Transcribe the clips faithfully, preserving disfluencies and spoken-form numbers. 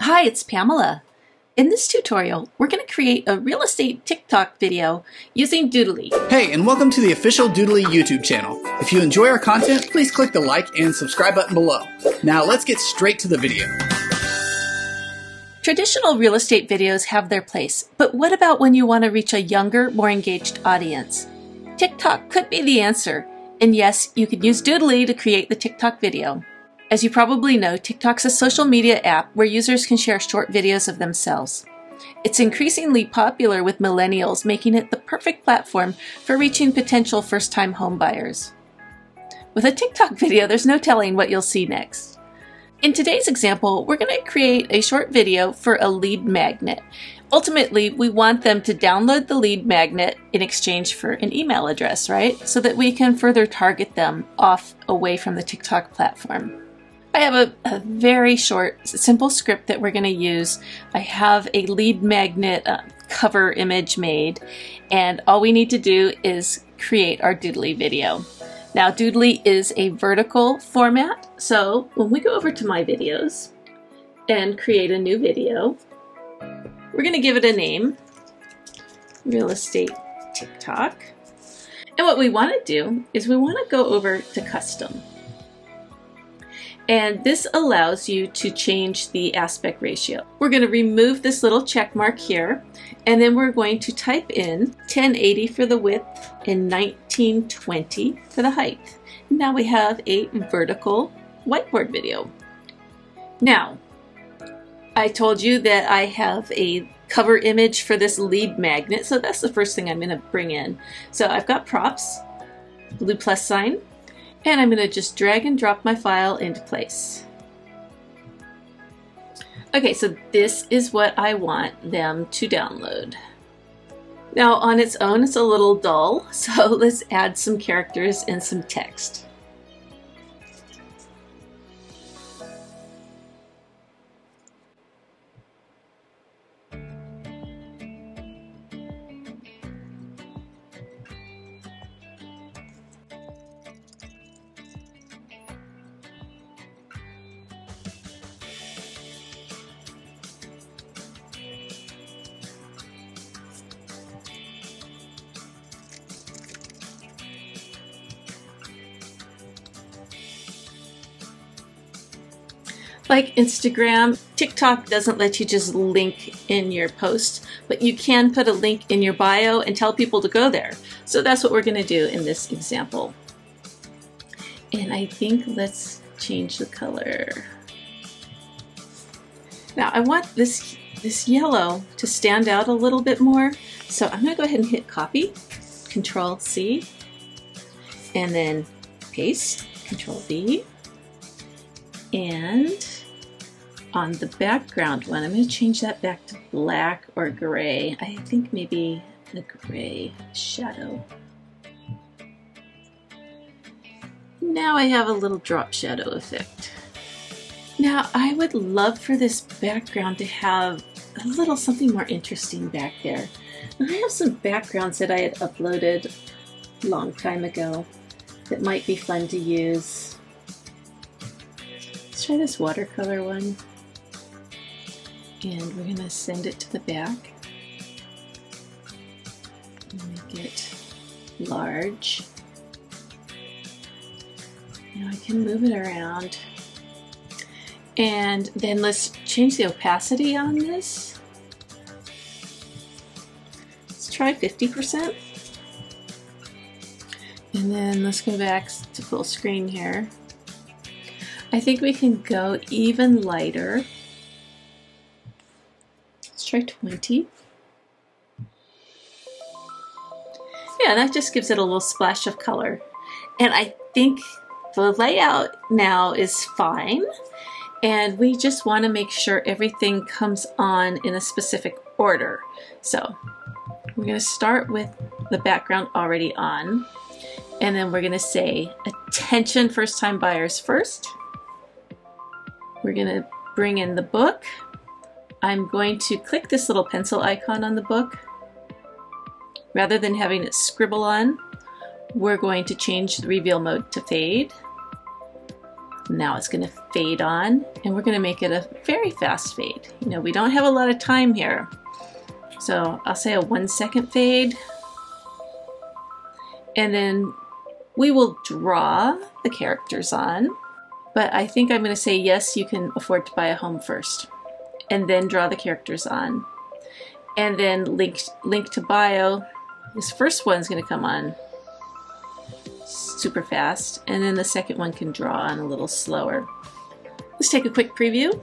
Hi, it's Pamela. In this tutorial, we're going to create a real estate TikTok video using Doodly. Hey, and welcome to the official Doodly YouTube channel. If you enjoy our content, please click the like and subscribe button below. Now let's get straight to the video. Traditional real estate videos have their place, but what about when you want to reach a younger, more engaged audience? TikTok could be the answer. And yes, you could use Doodly to create the TikTok video. As you probably know, TikTok's a social media app where users can share short videos of themselves. It's increasingly popular with millennials, making it the perfect platform for reaching potential first-time homebuyers. With a TikTok video, there's no telling what you'll see next. In today's example, we're going to create a short video for a lead magnet. Ultimately, we want them to download the lead magnet in exchange for an email address, right? So that we can further target them off away from the TikTok platform. I have a, a very short, simple script that we're going to use. I have a lead magnet uh, cover image made, and all we need to do is create our Doodly video. Now, Doodly is a vertical format, so when we go over to My Videos and create a new video, we're going to give it a name, Real Estate TikTok. And what we want to do is we want to go over to Custom. And this allows you to change the aspect ratio. We're going to remove this little check mark here, and then we're going to type in ten eighty for the width and nineteen twenty for the height. Now we have a vertical whiteboard video. Now, I told you that I have a cover image for this lead magnet, so that's the first thing I'm going to bring in. So I've got props, blue plus sign, and I'm going to just drag and drop my file into place. Okay, so this is what I want them to download. Now on its own, it's a little dull, so let's add some characters and some text. Like Instagram, TikTok doesn't let you just link in your post, but you can put a link in your bio and tell people to go there. So that's what we're going to do in this example. And I think let's change the color. Now I want this, this yellow to stand out a little bit more. So I'm going to go ahead and hit copy, Control C, and then paste, Control V. And on the background one, I'm going to change that back to black or gray. I think maybe a gray shadow. Now I have a little drop shadow effect. Now I would love for this background to have a little something more interesting back there. And I have some backgrounds that I had uploaded a long time ago that might be fun to use. Let's try this watercolor one, and we're going to send it to the back, make it large. Now I can move it around, and then let's change the opacity on this. Let's try fifty percent, and then let's go back to full screen here. I think we can go even lighter. Let's try twenty. Yeah, that just gives it a little splash of color. And I think the layout now is fine. And we just want to make sure everything comes on in a specific order. So we're going to start with the background already on. And then we're going to say, attention first-time buyers first. We're going to bring in the book. I'm going to click this little pencil icon on the book. Rather than having it scribble on, we're going to change the reveal mode to fade. Now it's going to fade on, and we're going to make it a very fast fade. You know, we don't have a lot of time here. So I'll say a one second fade, and then we will draw the characters on. But I think I'm going to say, yes, you can afford to buy a home first, and then draw the characters on. And then link, link to bio. This first one's going to come on super fast, and then the second one can draw on a little slower. Let's take a quick preview.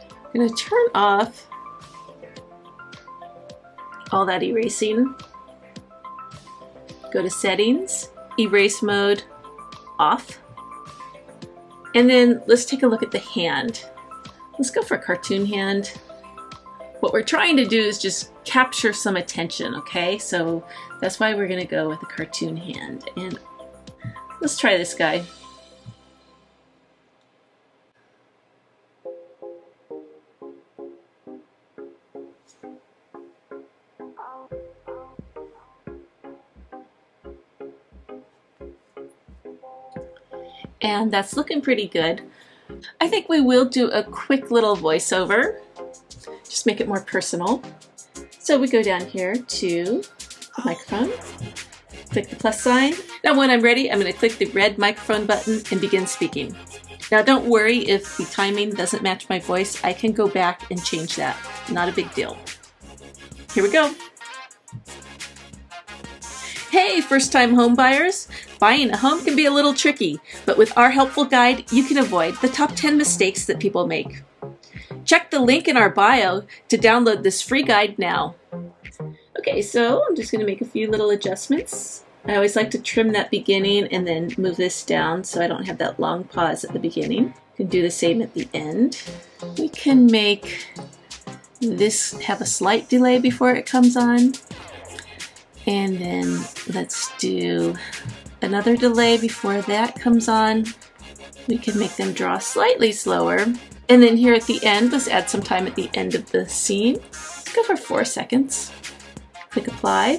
I'm going to turn off all that erasing. Go to settings, erase mode off. And then let's take a look at the hand. Let's go for a cartoon hand. What we're trying to do is just capture some attention, okay? So that's why we're gonna go with a cartoon hand. And let's try this guy. And that's looking pretty good. I think we will do a quick little voiceover, just make it more personal. So we go down here to microphone, click the plus sign. Now when I'm ready, I'm going to click the red microphone button and begin speaking. Now don't worry if the timing doesn't match my voice, I can go back and change that, not a big deal. Here we go. Hey, first-time home buyers! Buying a home can be a little tricky, but with our helpful guide, you can avoid the top ten mistakes that people make. Check the link in our bio to download this free guide now. Okay, so I'm just going to make a few little adjustments. I always like to trim that beginning and then move this down so I don't have that long pause at the beginning. You can do the same at the end. We can make this have a slight delay before it comes on. And then let's do another delay before that comes on. We can make them draw slightly slower. And then here at the end, let's add some time at the end of the scene. Let's go for four seconds. Click apply.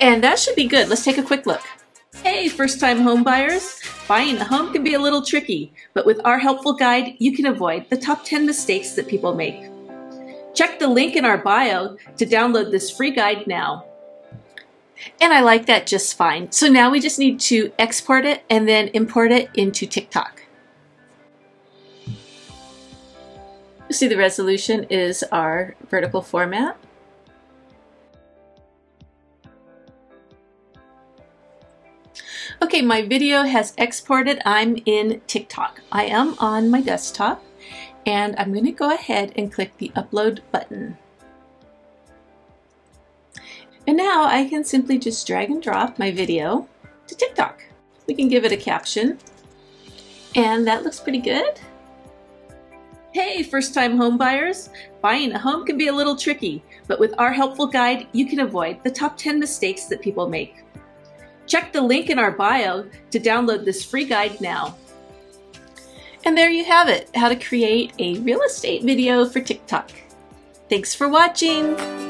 And that should be good. Let's take a quick look. Hey, first-time home buyers. Buying a home can be a little tricky, but with our helpful guide, you can avoid the top ten mistakes that people make. Check the link in our bio to download this free guide now. And I like that just fine. So now we just need to export it and then import it into TikTok. You see the resolution is our vertical format. Okay, my video has exported. I'm in TikTok. I am on my desktop. And I'm going to go ahead and click the upload button. And now I can simply just drag and drop my video to TikTok. We can give it a caption. And that looks pretty good. Hey, first-time home buyers. Buying a home can be a little tricky, but with our helpful guide, you can avoid the top ten mistakes that people make. Check the link in our bio to download this free guide now. And there you have it, how to create a real estate video for TikTok. Thanks for watching.